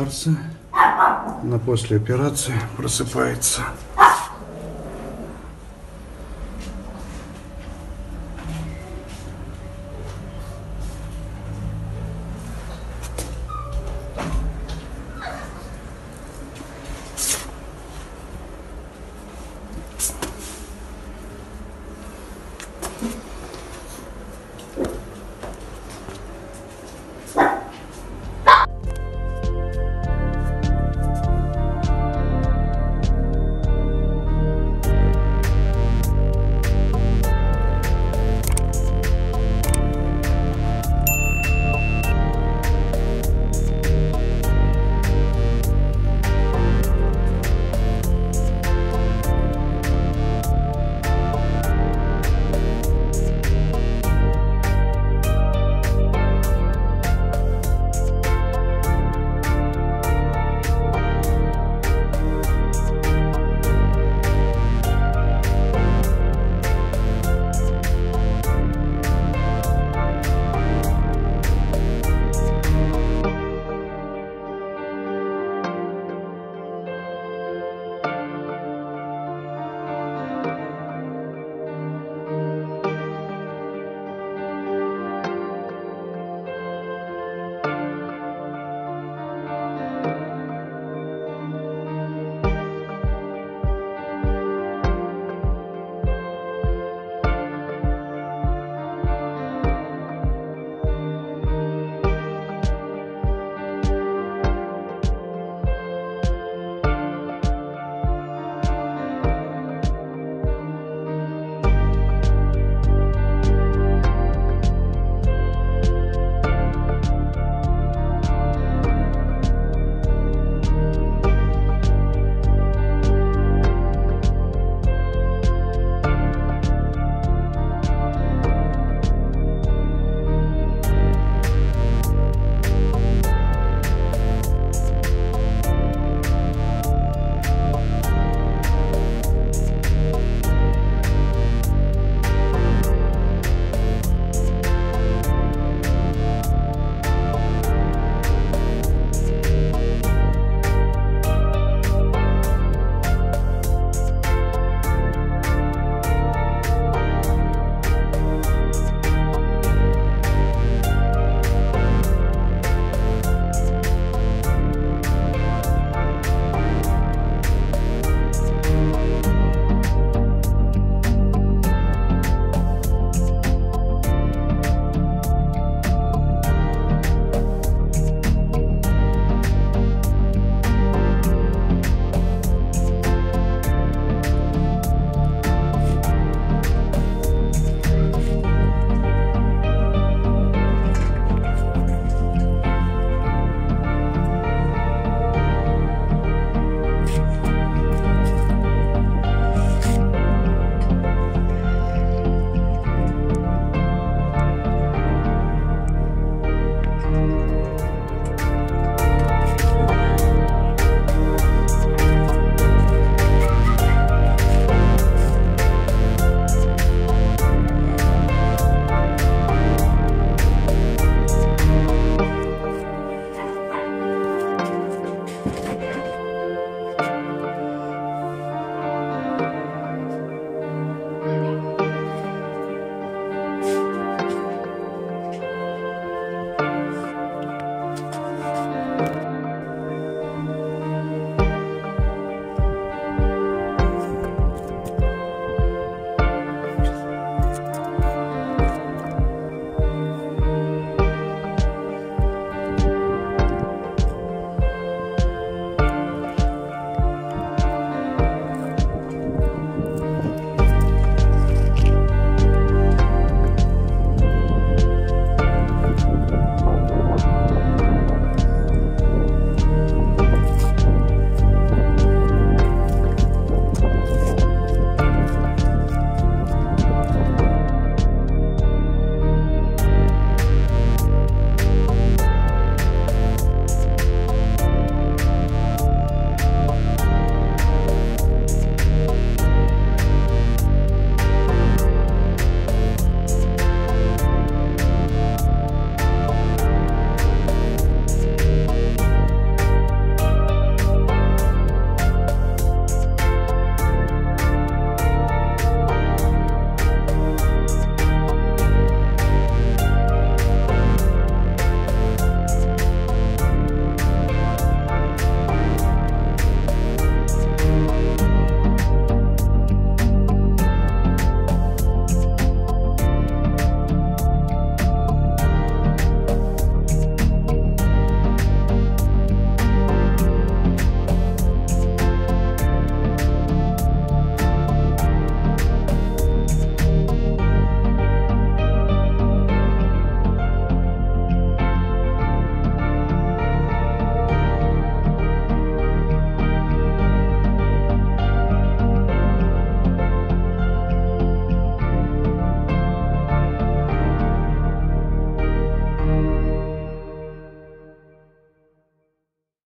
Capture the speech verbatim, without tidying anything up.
Арсе, она после операции просыпается.